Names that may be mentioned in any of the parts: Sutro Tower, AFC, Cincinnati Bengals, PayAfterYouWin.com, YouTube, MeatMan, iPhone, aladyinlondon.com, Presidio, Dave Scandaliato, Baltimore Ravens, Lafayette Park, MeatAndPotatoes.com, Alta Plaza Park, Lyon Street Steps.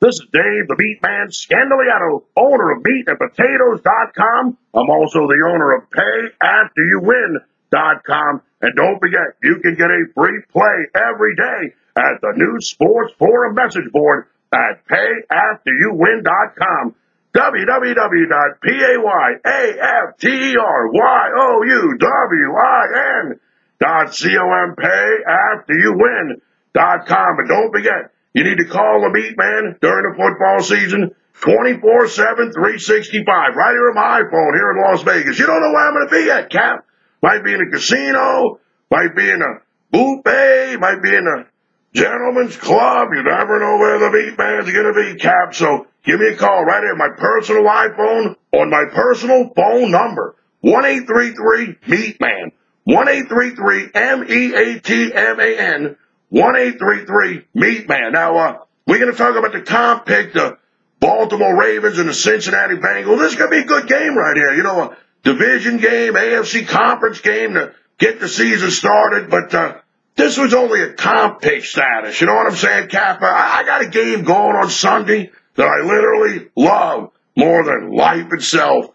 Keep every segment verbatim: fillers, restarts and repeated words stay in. This is Dave, the MeatMan Scandaliato, owner of Meat and Potatoes dot com. I'm also the owner of Pay After You Win dot com. And don't forget, you can get a free play every day at the new Sports Forum message board at Pay After You Win dot com. w w w dot pay after you win dot com, pay after you win dot com. And don't forget, you need to call the Meat Man during the football season twenty-four seven, three sixty-five, right here on my phone here in Las Vegas. You don't know where I'm going to be at, Cap. Might be in a casino, might be in a buffet, might be in a gentleman's club. You never know where the Meat Man's going to be, Cap. So give me a call right here on my personal iPhone on my personal phone number, one eight three three meat man, one eight three three M E A T M A N, one eight three three meat man. Now, uh, we're going to talk about the comp pick, the Baltimore Ravens and the Cincinnati Bengals. This is going to be a good game right here. You know, a division game, A F C conference game to get the season started, but uh, this was only a comp pick status. You know what I'm saying, Kappa? I, I got a game going on Sunday that I literally love more than life itself.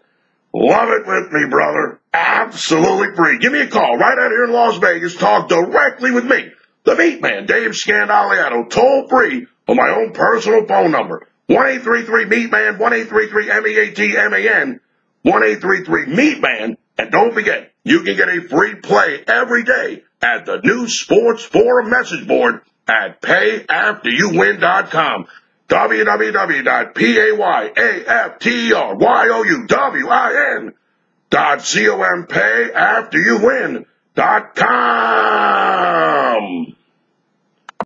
Love it with me, brother. Absolutely free. Give me a call right out here in Las Vegas. Talk directly with me, the Meat Man, Dave Scandaliato, toll free on my own personal phone number, one eight three three meat man, one eight three three M E A T M A N, one eight three three meat man. And don't forget, you can get a free play every day at the new Sports Forum message board at pay after you win dot com. w w w dot pay after you win dot com.